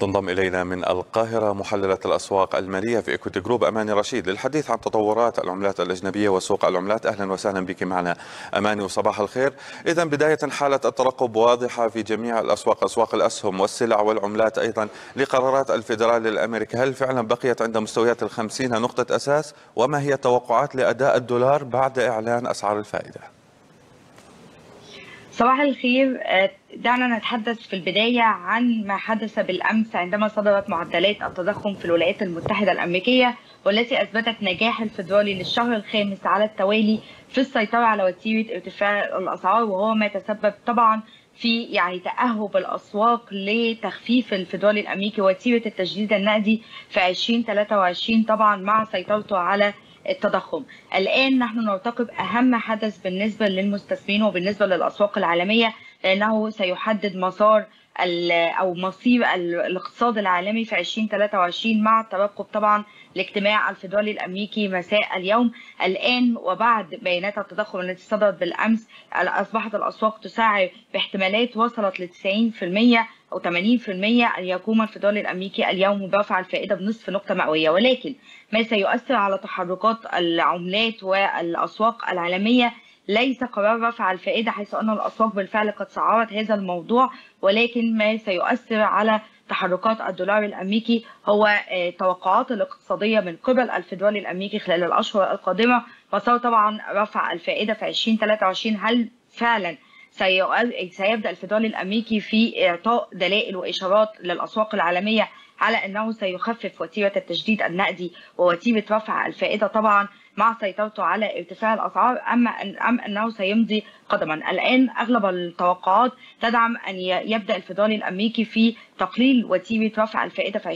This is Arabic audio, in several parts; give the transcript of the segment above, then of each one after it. تنضم إلينا من القاهرة محللة الأسواق المالية في إكويتي جروب أماني رشيد للحديث عن تطورات العملات الأجنبية وسوق العملات. أهلا وسهلا بك معنا أماني وصباح الخير. إذا بداية حالة الترقب واضحة في جميع الأسواق، أسواق الأسهم والسلع والعملات أيضا لقرارات الفيدرال الأمريكي، هل فعلا بقيت عند مستويات ال50 نقطة أساس؟ وما هي توقعات لأداء الدولار بعد إعلان أسعار الفائدة؟ صباح الخير. دعنا نتحدث في البداية عن ما حدث بالأمس عندما صدرت معدلات التضخم في الولايات المتحدة الأمريكية، والتي أثبتت نجاح الفيدرالي للشهر الخامس على التوالي في السيطرة على وتيرة ارتفاع الأسعار، وهو ما تسبب طبعا في تأهب الأسواق لتخفيف الفيدرالي الأمريكي وتيرة التجديد النقدي في 2023 طبعا مع سيطرته على التضخم. الآن نحن نرتقب أهم حدث بالنسبة للمستثمرين وبالنسبة للأسواق العالمية، لأنه سيحدد مسار أو مصير الاقتصاد العالمي في 2023 مع الترقب طبعا لاجتماع الفيدرالي الأمريكي مساء اليوم. الآن وبعد بيانات التضخم التي صدرت بالأمس، أصبحت الأسواق تسعر باحتمالات وصلت ل 90% أو 80% أن يقوم الفيدرالي الأمريكي اليوم برفع الفائدة بنصف نقطة مئوية، ولكن ما سيؤثر على تحركات العملات والأسواق العالمية ليس قرار رفع الفائدة، حيث أن الأسواق بالفعل قد سعرت هذا الموضوع، ولكن ما سيؤثر على تحركات الدولار الأمريكي هو توقعات الاقتصادية من قبل الفيدرالي الأمريكي خلال الأشهر القادمة، وصار طبعا رفع الفائدة في 2023. هل فعلا سيبدأ الفيدرالي الأمريكي في إعطاء دلائل وإشارات للأسواق العالمية على أنه سيخفف وتيرة التجديد النقدي ووتيرة رفع الفائدة طبعا مع سيطرته على ارتفاع الأسعار، أم أنه سيمضي قدما؟ الآن أغلب التوقعات تدعم أن يبدأ الفيدرالي الأمريكي في تقليل وتيرة رفع الفائدة في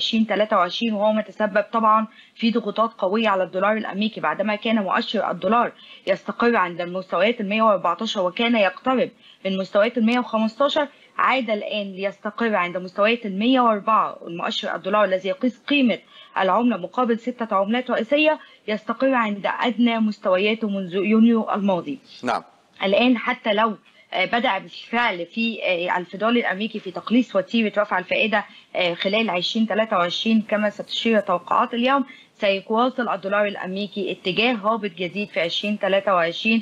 2023، وهو ما تسبب طبعا في ضغوطات قوية على الدولار الأمريكي، بعدما كان مؤشر الدولار يستقر عند المستويات 114 وكان يقترب من مستويات 115، عاد الآن ليستقر عند مستويات 104. المؤشر الدولار الذي يقيس قيمة العملة مقابل 6 عملات رئيسية يستقر عند أدنى مستوياته منذ يونيو الماضي. نعم. الآن حتى لو بدأ بالفعل في الفيدرالي الأمريكي في تقليص وتيرة رفع الفائدة خلال 2023 كما ستشير توقعات اليوم، سيواصل الدولار الأمريكي اتجاه هابط جديد في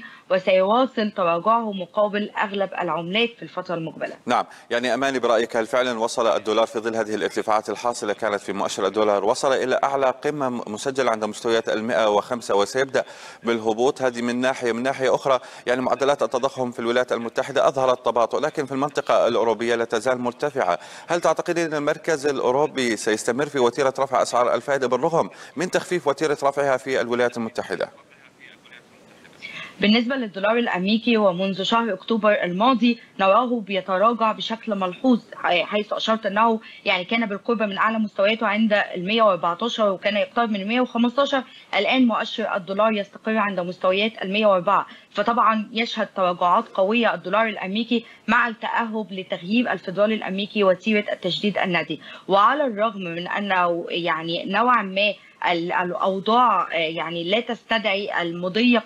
2023، وسيواصل تراجعه مقابل أغلب العملات في الفترة المقبلة. نعم. يعني أماني برأيك، هل فعلا وصل الدولار في ظل هذه الارتفاعات الحاصلة كانت في مؤشر الدولار، وصل إلى أعلى قمة مسجلة عند مستويات 105 وسيبدأ بالهبوط؟ هذه من ناحية. من ناحية أخرى يعني معدلات التضخم في الولايات المتحدة أظهرت تباطؤ، لكن في المنطقة الأوروبية لا تزال مرتفعة. هل تعتقدين أن المركز الأوروبي سيستمر في وتيرة رفع أسعار الفائدة بالرغم من تخفيف وتيرة رفعها في الولايات المتحدة؟ بالنسبة للدولار الأمريكي، ومنذ شهر أكتوبر الماضي نراه بيتراجع بشكل ملحوظ، حيث أشرت أنه كان بالقرب من أعلى مستوياته عند 114 وكان يقترب من 115. الآن مؤشر الدولار يستقر عند مستويات 104، فطبعا يشهد تراجعات قوية الدولار الأمريكي مع التأهب لتغيير الفيدرالي الأمريكي وتيرة التجديد النقدي. وعلى الرغم من أنه نوعا ما الأوضاع لا تستدعي المضي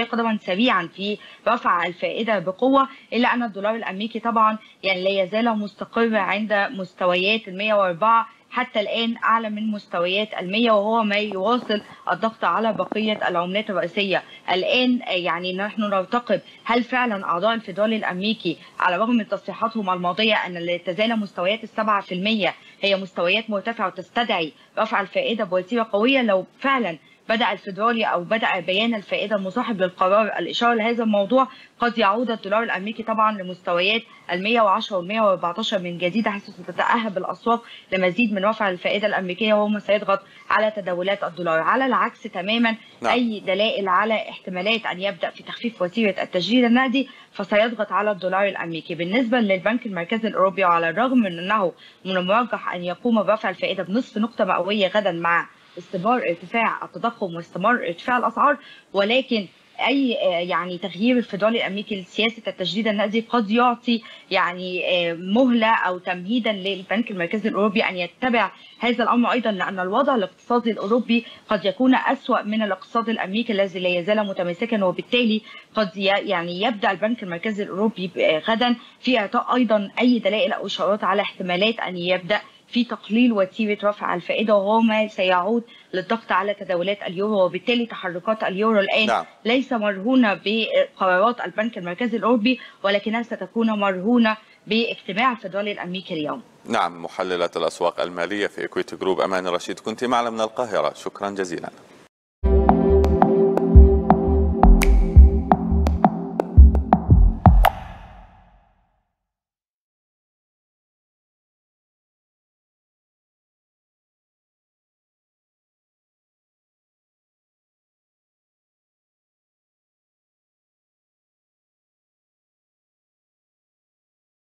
قدما سريعا في رفع الفائدة بقوة، إلا أن الدولار الأمريكي طبعا لا يزال مستقر عند مستويات 104 حتى الآن، أعلى من مستويات 100، وهو ما يواصل الضغط على بقية العملات الرئيسية. الآن نحن نرتقب، هل فعلا أعضاء الفيدرالي الأمريكي على الرغم من تصريحاتهم الماضية أن لا تزال مستويات 7% هي مستويات مرتفعة وتستدعي رفع الفائدة بوتيرة قوية؟ لو فعلا بدأ الفيدرالي أو بدأ بيان الفائدة المصاحب للقرار الإشارة لهذا الموضوع، قد يعود الدولار الأمريكي طبعا لمستويات 110 و114 من جديد، حيث ستتأهب الأسواق لمزيد من رفع الفائدة الأمريكية، وهو ما سيضغط على تداولات الدولار. على العكس تماما، نعم، أي دلائل على احتمالات أن يبدأ في تخفيف وتيرة التجديد النقدي فسيضغط على الدولار الأمريكي. بالنسبة للبنك المركزي الأوروبي، على الرغم من أنه من المرجح أن يقوم برفع الفائدة بنصف نقطة مئوية غدا مع استمرار ارتفاع التضخم واستمرار ارتفاع الأسعار، ولكن اي يعني تغيير الفيدرالي الامريكي لسياسه التجديد النقدي قد يعطي يعني مهله او تمهيدا للبنك المركزي الاوروبي ان يتبع هذا الامر ايضا، لان الوضع الاقتصادي الاوروبي قد يكون اسوأ من الاقتصاد الامريكي الذي لا يزال متماسكا، وبالتالي قد يعني يبدا البنك المركزي الاوروبي غدا في اعطاء ايضا اي دلائل او اشارات على احتمالات ان يبدا في تقليل وتيره رفع الفائده، وهو ما سيعود للضغط على تداولات اليورو، وبالتالي تحركات اليورو الان ليس مرهونه بقرارات البنك المركزي الاوروبي، ولكنها ستكون مرهونه باجتماع الفيدرالي الامريكي اليوم. نعم، محلله الاسواق الماليه في إكويتي جروب اماني رشيد كنت معنا من القاهره، شكرا جزيلا.